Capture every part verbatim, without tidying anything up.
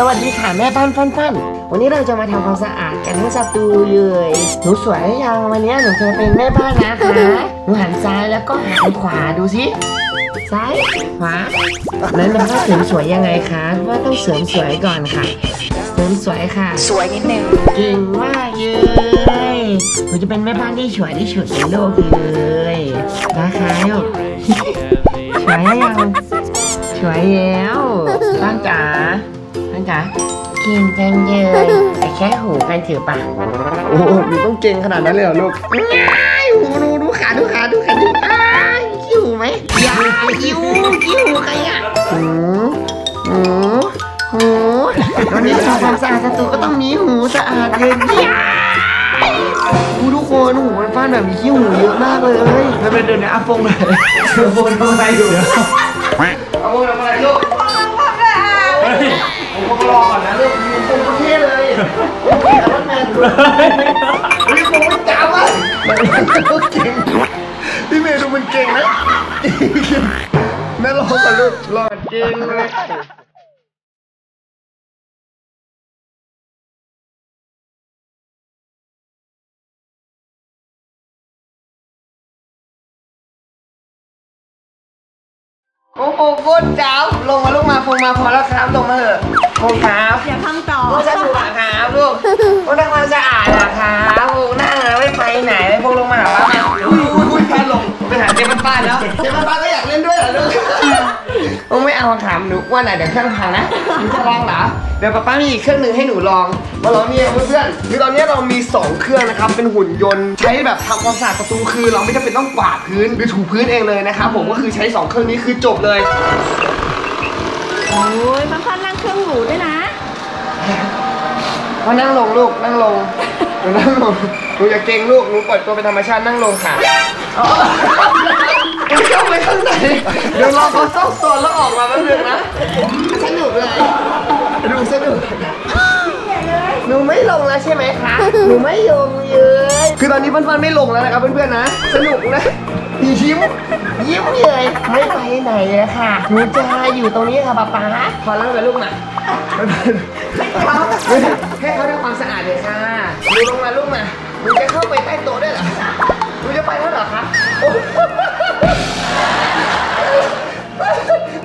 สวัสดีค่ะแม่ฟันฟันฟันวันนี้เราจะมาทำความสะอาดกันทั้งสตูเลยหนูสวยยังวันนี้หนูจะเป็นแม่บ้านนะคะหนูหันซ้ายแล้วก็หันขวาดูสิซ้ายขวานั้นเป็นว่าเสริมสวยยังไงคะว่าต้องเสริมสวยก่อนค่ะเสริมสวยค่ะสวยนิดนึงจริงว่าเย้ยหนูจะเป็นแม่บ้านที่สวยที่สุดในโลกเลยนะคะลูกสวยยังสวยแล้วบ้านจ๋าบ้านจ๋าเก่งจังเลยแต่แค่หูกันถือปากโอ้โหหนูต้องเก่งขนาดนั้นเลยเหรอลูกหูดูดูขาดูขาดูขาดูอ้ายคิ้วไหมยาวคิ้วคิ้วใครอ่ะหูหูหูตอนนี้ทำความสะอาดศัตรูก็ต้องมีหูสะอาดเลยทุกคนหูมันฟ้านแบบมีขี้หูเยอะมากเลยมันเป็นเดินในอาฟงเลยอาฟงทำไงอยู่เนี่ยอาฟงทำอะไรลูกผมก็รอก่อนนะลูกผมคงประเทศเลยผมแอบแมนดูนี่ผมมันจับอ่ะพี่เมย์ดูมันเก่งนะแม่รอก่อนลูกรอเก่งเลยโอ้โหโคตรจ้าวลงมาลูกมาพงมาพอแล้วครับลงมาเถอะพงครับอย่าทำต่อพงจะถูกครับลูกพงทำความสะอาดนะครับพงนั่งไม่ไปไหนพงลงมาหาป้าอุ้ยอุ้ยแค่ลงไปหาเจ๊ป้าแล้วเจ๊ป้าก็อยากเล่นด้วยเหรอลูกพงไม่เอาถามหนูว่าไหนเดี๋ยวเครื่องพังนะมีเครื่องล้างเหรอเดี๋ยวป้ามีอีกเครื่องหนึ่งให้หนูลองมาลองนี่เพื่อนๆคือตอนนี้เรามีสองเครื่องนะครับเป็นหุ่นยนต์ใช้แบบทำความสะอาดประตูคือเราไม่จำเป็นต้องกวาดพื้นหรือถูพื้นเองเลยนะครับผมก็คือใช้สองเครื่องนี้คือจบเลยโอ้ยฟังฟันนั่งเครื่องหนูด้วยนะว่านั่งลงลูกนั่งลงนั่งลงหนูอย่าเกรงลูกหนูปล่อยตัวเป็นธรรมชาตินั่งลงค่ะเข้าไปข้างในเดี๋ยวรอเขาซ่อมโซนแล้วออกมาแป๊บนึงนะสนุกเลยดูสนุกหนูไม่ลงแล้วใช่ไหมคะหนูไม่ลงเลยคือตอนนี้ฟันๆไม่ลงแล้วนะครับเพื่อนๆนะสนุกนะยิ้มยิ้มเลยไม่ไปไหนเลยค่ะหนูจะอยู่ตรงนี้ค่ะป๊าป๊าขอล้างไปลูกหน่อยให้เขาทำความสะอาดเลยค่ะหนูลงมาลูกมาหนูจะเข้าไปใต้โต๊ะได้เหรอหนูจะไปแล้วเหรอคะ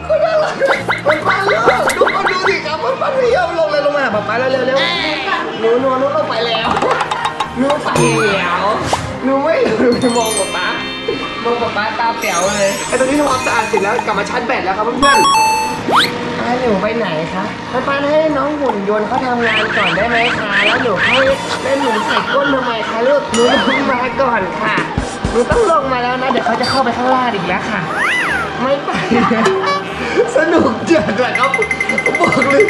คุณน่ารักมันฟันลูกดูมันดูสิครับมันฟันไม่ยอมลงเลยลงมาป๊าป๊าเร็วเร็วหนูหนูหนูลงไปแล้วหนูไปแล้วหนูไม่หนูไปมองป๊าป๊ามองป๊าป๊าตาแป๋วเลยไอตอนนี้ทำความสะอาดเสร็จแล้วกลับมาชาร์จแบตแล้วครับเพื่อนๆให้หนูไปไหนคะป๊าป๊าให้น้องหุ่นยนต์เขาทำงานก่อนได้ไหมคะแล้วหนูให้ได้หนูใส่ก้นทำไมคะลูกหนูลงมาก่อนค่ะหนูต้องลงมาแล้วนะเดี๋ยวเขาจะเข้าไปข้างล่างอีกแล้วค่ะไม่ไปสนุกจัดเลยครับบอกเลย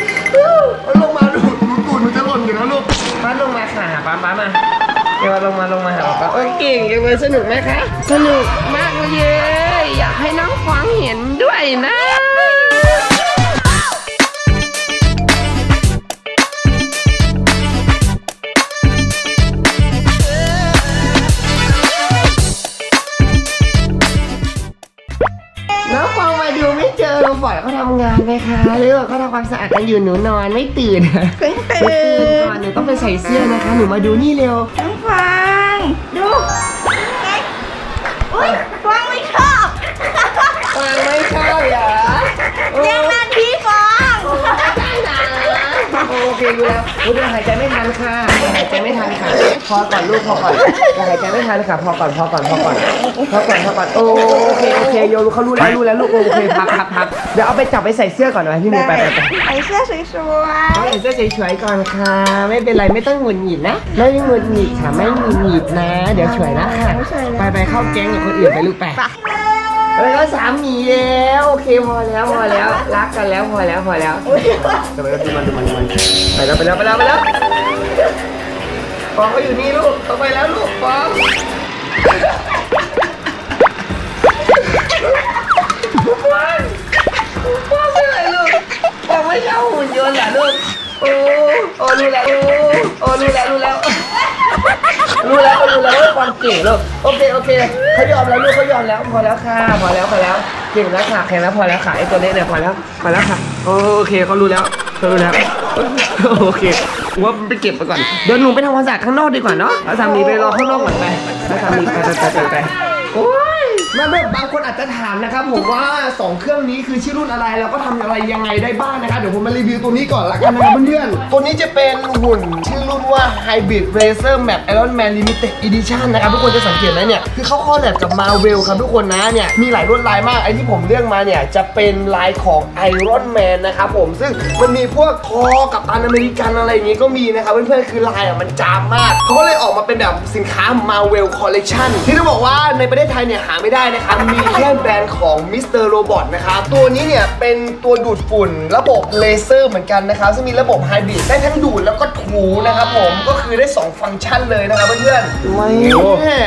ลงมาดูดูดูมันจะหล่นอยู่นะลูกป้าลงมาค่ะป้าป้ามาเดี๋ยวลงมาลงมาหาป้าโอ้ยเก่งยังไงสนุกไหมคะสนุกมากเลยอยากให้น้องฟังเห็นด้วยนะปล่อยเขาทำงานไปค่ะหรือว่าเขาทำความสะอาดกันอยู่หนูนอนไม่ตื่นตื่นก่อนหนูต้องไปใส่เสื้อนะคะหนูมาดูนี่เร็วน้องฟางดูอุ้ยฟางไม่ชอบฟางไม่ชอบเหรอเรียกนานพี่ฟางโอเคดูแล้วดูหายใจไม่ทันค่ะหายใจไม่ทันค่ะพอก่อนลูกพอก่อนหายใจไม่ทันค่ะพอก่อนพอก่อนพอก่อนพอก่อนพอก่อนโอเคโอเคโยเขารู้แล้วรู้แล้วลูกโอเคพักพักพักเดี๋ยวเอาไปจับไปใส่เสื้อก่อนหน่อยพี่หนูไปไปใส่เสื้อสวยสวยใส่เสื้อสวยสวยก่อนค่ะไม่เป็นไรไม่ต้องหงุดหงิดนะไม่หงุดหงิดค่ะไม่หงุดหงิดนะเดี๋ยวสวยนะค่ะไปไปเข้าแก๊งกับคนอื่นไปลูกไปแล้วก็สามีแล้วโอเคพอแล้วพอแล้วรักกันแล้วพอแล้วพอแล้วไปแล้วดูมันดูมันดูมันไปแล้วไปแล้วไปแล้วไปแล้วปองก็อยู่นี่ลูกต้องไปแล้วลูกปองปองปองเป็นไรลูกปองไม่ชอบหุ่นยนต์เหรอลูกโอ้โอ้รู้แล้วโอ้รู้แล้วรู้แล้วรู้แล้วก็รู้แล้วว่าความเก่งลูกโอเคโอเคเขายอมแล้วลูกเขายอมแล้วพอแล้วค่ะพอแล้วพอแล้วเก่งแล้วค่ะแข็งแล้วพอแล้วค่ะไอตัวเล็กเนี่ยพอแล้วพอแล้วค่ะโอเคเขารู้แล้ว เออแล้วโอเคว่าไปเก็บไปก่อนเดี๋ยวหนูไปทำความสะอาดข้างนอกดีกว่าเนาะเอาสามีไปรอข้างนอกก่อนไปแล้วสามีไปไปไปไปโอ้ยแม่บางคนอาจจะถามนะครับผมว่าสองเครื่องนี้คือชื่อรุ่นอะไรแล้วก็ทำอะไรยังไงได้บ้างนะครับเดี๋ยวผมมารีวิวตัวนี้ก่อนละกันนะเพื่อนๆตัวนี้จะเป็นหุ่นชื่อรุ่นว่า Hybrid Racer Map Iron Man Limited Edition นะครับทุกคนจะสังเกตไหมเนี่ยคือเขาคอลแลบกับ Marvel ครับทุกคนนะเนี่ยมีหลายลวดลายมากไอ้ที่ผมเลือกมาเนี่ยจะเป็นลายของ Iron Man นะครับผมซึ่งมันมีพวกคอกับตันอเมริกันอะไรอย่างงี้ก็มีนะครับเพื่อนๆคือลายอ่ะมันจามมากเขาก็เลยออกมาเป็นแบบสินค้า Marvel Collection ที่ต้องบอกว่าในประเทศไทยเนี่ยหาไม่ได้นะครับมีแค่แบรนด์ของ มิสเตอร์ Robot นะครับตัวนี้เนี่ยเป็นตัวดูดฝุ่นระบบเลเซอร์เหมือนกันนะครับซึ่งมีระบบไฮบริดได้ทั้งดูดแล้วก็ถูนะครับผมก็คือได้สองฟังก์ชันเลยนะครับเพื่อนๆไม่แน่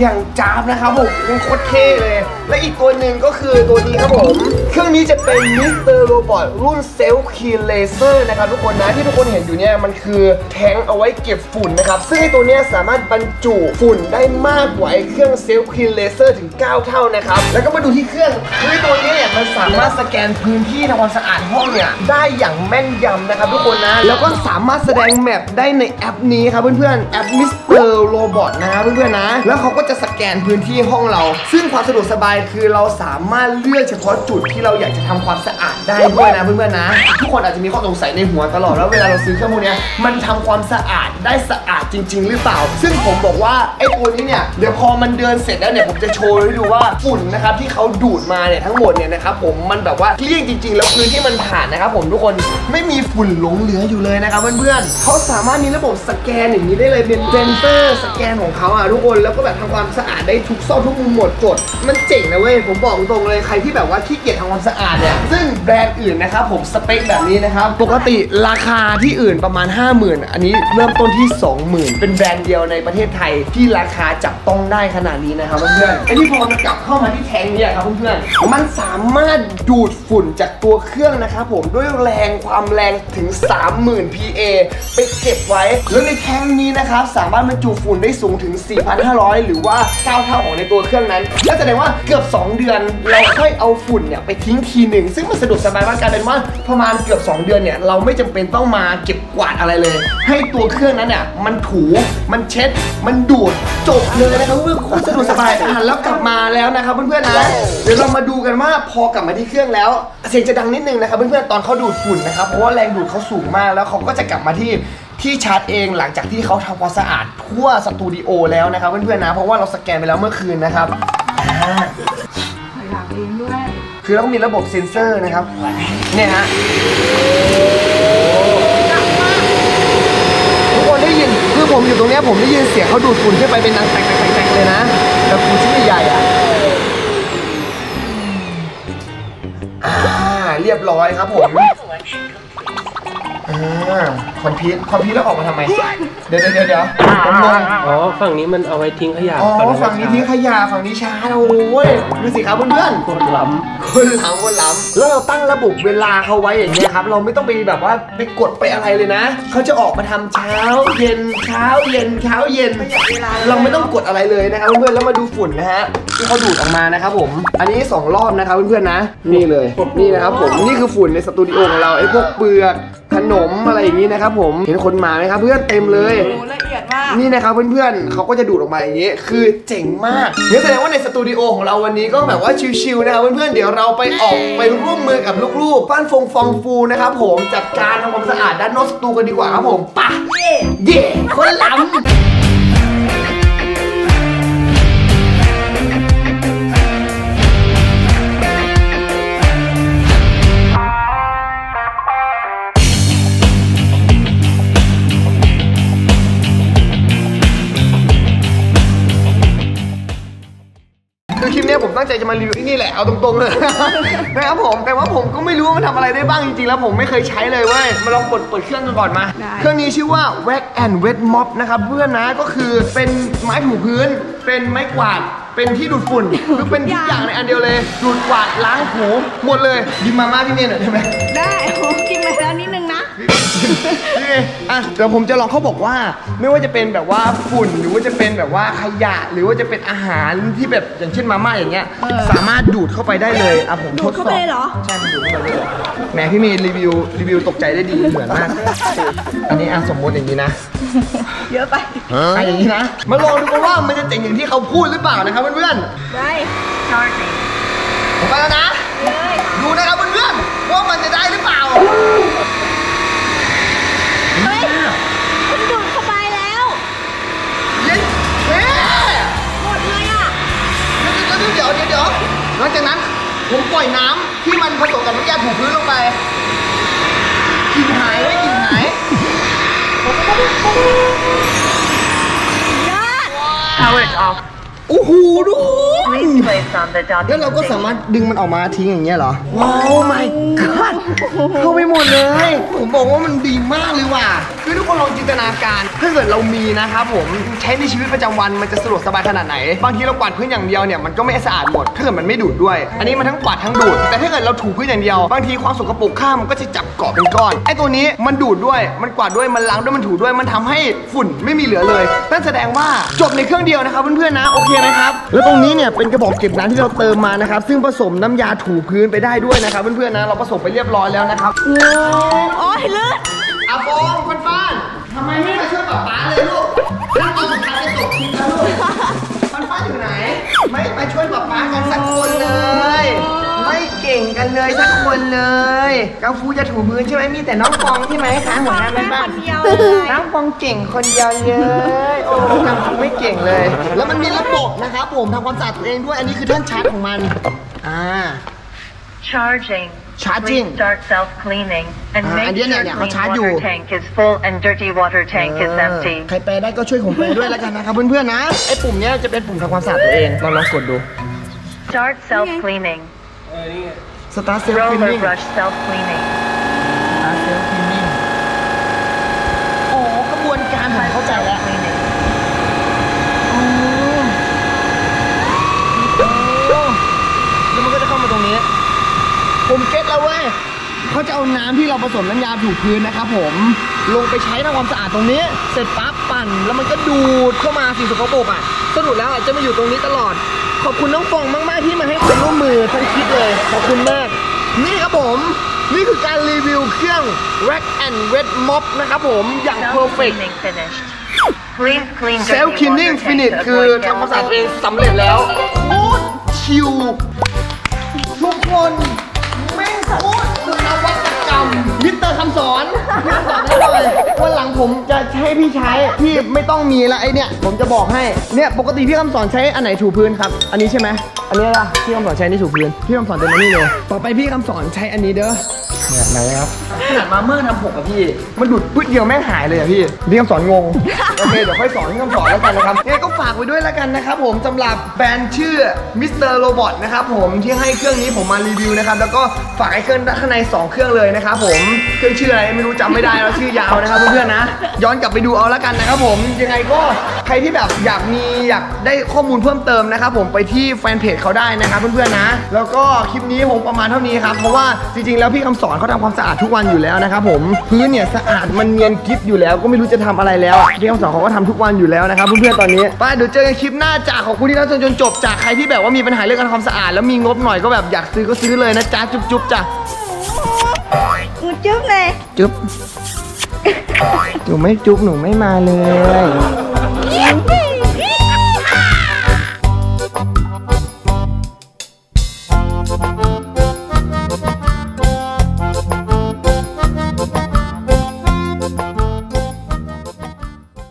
อย่างจ้าบนะครับผมโคตรเท่เลยและอีกตัวหนึ่งก็คือตัวนี้ครับผมเครื่องนี้จะเป็น มิสเตอร์ Robot รุ่น Self Clean Laser นะครับทุกคนนะที่ทุกคนเห็นอยู่เนี่ยมันคือแทงเอาไว้เก็บฝุ่นนะครับซึ่งตัวนี้สามารถบรรจุฝุ่นได้มากกว่าเครื่อง Self Clean Laser ถึงเก้าเท่านะครับแล้วก็มาดูที่เครื่องคือตัวนี้เนี่ยมันสามารถสแกนพื้นที่ทำความสะอาดห้องเนี่ยได้อย่างแม่นยำนะครับทุกคนนะแล้วก็สามารถแสดงแมปได้ในแอปนี้ครับเพื่อนๆแอป มิสเตอร์ Robot นะครับเพื่อนๆนะแล้วเขาก็จะสแกนพื้นที่ห้องเราซึ่งความสะดวกสบายคือเราสามารถเลือกเฉพาะจุดที่เราอยากจะทำความสะอาดได้ด้วยนะเพื่อนๆนะทุกคนอาจจะมีข้อสงสัยในหัวตลอดแล้วเวลาเราซื้อเครื่องพวกนี้มันทำความสะอาดได้สะอาดจริงๆหรือเปล่าซึ่งผมบอกว่าไอ้ตัวนี้เนี่ยเดี๋ยวพอมันเดินเสร็จแล้วเนี่ยผมจะโชว์ให้ดูว่าฝุ่นนะครับที่เขาดูดมาเนี่ยทั้งหมดเนี่ยนะครับผมมันแบบว่าเกลี้ยงจริงๆแล้วพื้นที่มันผ่านนะครับผมทุกคนไม่มีฝุ่นหลงเหลืออยู่เลยนะครับเพื่อนๆเขาสามารถมีระบบสแกนอย่างนี้ได้เลยเป็นเซนเซอร์สแกนของเขาอ่ะทุกคนแล้วก็แบบทำความสะอาดได้ทุกซอกทุกมุมหมดจดมันเจ๋งนะเว้ยผมบอกตรงเลยใครที่แบบว่าขี้เกียจทำความสะอาดเนี่ยซึ่งแบรนด์อื่นนะครับผมสเปคแบบนี้นะครับปกติราคาที่อื่นประมาณ ห้าหมื่น อันนี้เริ่มต้นที่ สองหมื่น เป็นแบรนด์เดียวในประเทศไทยที่ราคาจับต้องได้ขนาดนี้นะครับเพื่อนๆไอ้ที่พอมันกลับเข้ามาที่แทงเนี่ยครับเพื่อนๆมันสามารถดูดฝุ่นจากตัวเครื่องนะครับผมด้วยแรงความแรงถึง สามหมื่น พี เอ ไปเก็บไว้แล้วในแทงนี้นะครับสามารถบรรจุฝุ่นได้สูงถึง สี่พันห้าร้อย หรือว่าเก้าเท่าของในตัวเครื่องนั้นก็แสดงว่าเกือบสองเดือนเราค่อยเอาฝุ่นเนี่ยไปทิ้งทีหนึ่งซึ่งมันสะดวกสบายมากกลายเป็นว่าประมาณเกือบสองเดือนเนี่ยเราไม่จำเป็นต้องมาเก็บกวาดอะไรเลยให้ตัวเครื่องนั้นเนี่ยมันถูมันเช็ดมันดูดจบเลยนะครับเพื่อนๆสะดวกสบายหันแล้วกลับมาแล้วนะครับเพื่อนๆนะเดี๋ยวเรามาดูกันว่าพอกลับมาที่เครื่องแล้วเสียงจะดังนิดนึงนะครับเพื่อนๆตอนเขาดูดฝุ่นนะครับเพราะว่าแรงดูดเขาสูงมากแล้วเขาก็จะกลับมาที่ที่ชาร์จเองหลังจากที่เขาทำความสะอาดทั่วสตูดิโอแล้วนะครับเพื่อนๆนะเพราะว่าเราสแกนไปแล้วเมื่อคืนนะครับอยากเองด้วยคือเราต้องมีระบบเซ็นเซอร์นะครับเนี่ยฮะทุกคนได้ยินคือผมอยู่ตรงนี้ผมได้ยินเสียงเขาดูดฝุ่นขึ้นไปเป็นนังแตกๆๆเลยนะแต่ฝุ่นชิ้นใหญ่อะอ่าเรียบร้อยครับผมคอมพิวคอมพิวแล้วออกมาทำไมเดี๋ยวเดี๋ยวเดี๋ยวอ๋อฝั่งนี้มันเอาไว้ทิ้งขยะอ๋อฝั่งนี้ทิ้งขยะฝั่งนี้ชาโอ้ยดูสิครับเพื่อนๆคนล้ำคนล้ำคนล้ำแล้วเราตั้งระบุเวลาเขาไว้อย่างนี้ครับเราไม่ต้องไปแบบว่าไปกดไปอะไรเลยนะเขาจะออกมาทำเช้าเย็นเช้าเย็นเช้าเย็นเราไม่ต้องกดอะไรเลยนะครับเพื่อนๆแล้วมาดูฝุ่นนะฮะที่เขาดูดออกมานะครับผมอันนี้สองรอบนะครับเพื่อนๆนะนี่เลยนี่นะครับผมนี่คือฝุ่นในสตูดิโอของเราไอ้พวกเปลือกขนมอะไรอย่างนี้นะครับผมเห็นคนมาไหมครับเพื่อนเต็มเลยละเอียดมากนี่นะครับเพื่อนๆเขาก็จะดูดออกมาอย่างนี้คือเจ๋งมากนี่แสดงว่าในสตูดิโอของเราวันนี้ก็แบบว่าชิลๆนะครับเพื่อนๆเดี๋ยวเราไปออกไปร่วมมือกับลูกๆบ้านฟงฟองฟูนะครับผมจัดการทำความสะอาดด้านนอกสตูกันดีกว่าครับผมป่ะเย่คนล้ำคลิปนี้ผมตั้งใจจะมารีวิวที่นี่แหละเอาตรงๆเลยนะครับผมแต่ว่าผมก็ไม่รู้ว่ามันทำอะไรได้บ้างจริงๆแล้วผมไม่เคยใช้เลยเว้ยมาลองกดเปิดเครื่องกันก่อนมาเครื่องนี้ชื่อว่า Wet and Wet Mop นะครับเพื่อนนะก็คือเป็นไม้ถูพื้นเป็นไม้กวาดเป็นที่ดูดฝุ่นคือเป็นทุกอย่างในอันเดียวเลยดูดกวาดล้างหูหมดเลยยิมมาม่าที่นี่หน่อยได้ไหมได้กินมาแล้วนิดนึงนะ อ่ะเดี๋ยวผมจะลองเขาบอกว่าไม่ว่าจะเป็นแบบว่าฝุ่นหรือว่าจะเป็นแบบว่าขยะหรือว่าจะเป็นอาหารที่แบบอย่างเช่นมาม่าอย่างเงี้ยสามารถดูดเข้าไปได้เลยอ่ะผมทดสอบใช่ดูดเข้าไปเลยแหมพี่มีรีวิวรีวิวตกใจได้ดีเหมือนมากอันนี้อ่ะสมมติอย่างนี้นะเยอะไปอะไรอย่างนี้นะมาลองดูกันว่ามันจะเจ๋งอย่างที่เขาพูดหรือเปล่านะครับเพื่อนๆได้ไปแล้วนะดูนะครับเพื่อนๆว่ามันจะได้หรือเปล่าเฮ้ยมันดูดเข้าไปแล้วเย้หมดเลยอ่ะเดี๋ยวเดี๋ยวเดี๋ยวหลังจากนั้นผมปล่อยน้ำที่มันผสมกับน้ำยาถูพื้นลงไปกลิ่นหายไม่กลิ่นหายยอดเอาเลยออกโอ้โหดูแล้วเราก็สามารถดึงมันออกมาทิ้งอย่างเงี้ยเหรอว้าว my god เข้าไปหมดเลยผมบอกว่ามันดีมากเลยว่ะคือทุกคนลองจินตนาการถ้าเกิดเรามีนะครับผมใช้ในชีวิตประจำวันมันจะสะดวกสบายขนาดไหนบางทีเรากวาดพื้นอย่างเดียวเนี่ยมันก็ไม่สะอาดหมดถ้าเกิดมันไม่ดูดด้วยอันนี้มันทั้งกวาดทั้งดูดแต่ถ้าเกิดเราถูพื้นอย่างเดียวบางทีความสกปรกข้ามมันก็จะจับเกาะเป็นก้อนไอ้ตัวนี้มันดูดด้วยมันกวาดด้วยมันล้างด้วยมันถูด้วยมันทำให้ฝุ่นไม่มีเหลือเลยนั่นแสดงว่าจบในเครื่องเดียวนะครับเพื่อนๆนะโอเคไหมครับแล้วตรงนี้เนี่ยเป็นกระบอกเก็บน้ำที่เราเติมมานะครับซึ่งผสมน้ำยาถูพื้นไปได้ด้วยนะครับเพื่อนๆนะเราผสมไปเรียบร้อยแล้วนะครับโอ้ยเลือดอาฟองคนบ้านทำไมไม่มาช่วยป๋าป๋าเลยลูกถ้าเราสุดท้ายจะตกทีแล้วลูกคนบ้านอยู่ไหนไม่มาช่วยป๋าป๋ากันสักคนเลยไม่เก่งกันเลยสักคนเลยกังฟูจะถูพื้นใช่ไหมมีแต่น้องฟองใช่ไหมคะหัวหน้าบ้านน้องฟองเก่งคนเดียวเลยโอ้กังฟูไม่เก่งเลยแล้วมันมีระบบนะครับผมทำความสะอาดตัวเองด้วยอันนี้คือท่านชาร์จของมันอ่า charging charging start self cleaning and make sure clean water tank is full and dirty water tank is empty ใครแปลได้ก็ช่วยผมแปลด้วยแล้วกันนะครับเพื่อนๆนะไอ้ปุ่มเนี้ยจะเป็นปุ่มทำความสะอาดตัวเองลองลองกดดู start self cleaning Start self cleaning brush self cleaning โอ้กระบวนการผมเข้าใจแล้วแล้วมันก็จะเข้ามาตรงนี้ผมเก็ตแล้วเว้ยเขาจะเอาน้ำที่เราผสมน้ำยาถูพื้นนะครับผมลงไปใช้ทำความสะอาดตรงนี้เสร็จปั๊บปั่นแล้วมันก็ดูดเข้ามาสิ่งสกปรกอ่ะสรุปแล้วจะมาอยู่ตรงนี้ตลอดขอบคุณน้องฟองมากๆที่มาให้ความร่วมมือทั้งคิดเลยขอบคุณมากนี่ครับผมนี่คือการรีวิวเครื่อง Rag แอนด์ Wet Mop นะครับผมอย่าง perfect self cleaning finish คือทำความสะอาดเองสำเร็จแล้วโคตรชิลทุกคนแม่งโคตรคือนวัตกรรมมิสเตอร์คำสอนมิสเตอร์คำสอนเลยวันหลังผมจะให้พี่ใช้พี่ไม่ต้องมีละไอเนี่ยผมจะบอกให้เนี่ยปกติพี่คำสอนใช้อันไหนถูพื้นครับอันนี้ใช่ไหมอันนี้ล่ะพี่คำสอนใช้นี่ถูพื้นพี่คำสอนเต็มนี่เลยต่อไปพี่คำสอนใช้อันนี้เด้อเนี่ยไหนครับขนาดมาเมื่อทำหกอะพี่มันดูดปื๊ดเดียวแม่งหายเลยอะพี่พี่คำสอนงงโอเคเดี๋ยวค่อยสอนพี่คำสอนแล้วกันนะครับเนี่ยก็ฝากไว้ด้วยแล้วกันนะครับผมสำหรับแบรนด์ชื่อมิสเตอร์โรบอทนะครับผมที่ให้เครื่องนี้ผมมารีวิวนะครับแล้วก็ฝากไอ้เครื่องด้านข้างในสองเครื่องเลยนะครับผมเครื่องชื่ออะไรไม่รู้จำไม่ได้แล้วชื่อยาวนะครับเพื่อนๆนะย้อนกลับไปดูเอาละกันนะครับผมยังไงก็ใครที่แบบอยากมีอยากได้ข้อมูลเพิ่มเติมนะครับผมไปที่แฟนเพจเขาได้นะครับเพื่อนๆนะแล้วก็คลิปนี้ผมประมาณเท่านี้ครับเพราะว่าจริงๆแล้วพี่คำสอนเขาทำความสะอาดทุกวันอยู่แล้วนะครับผมพื้นเนี่ยสะอาดมันเนียนกริบอยู่แล้วก็ไม่รู้จะทำอะไรแล้วพี่คำสอนเขาก็ทำทุกวันอยู่แล้วนะครับเพื่อนๆตอนนี้ไปเดี๋ยวเจอกันคลิปหน้าจากของคุณที่รับชมจนจบจากใครที่แบบว่ามีปัญหาเรื่องการทำความสะอาดแล้วมีงบหน่อยก็แบบอยากซื้อก็ซื้อเลยนะจ๊ะจุ๊บๆจ้ะหนูจุ๊บเลยจุ๊บหนูไม่จุ๊บหนูไม่มาเลย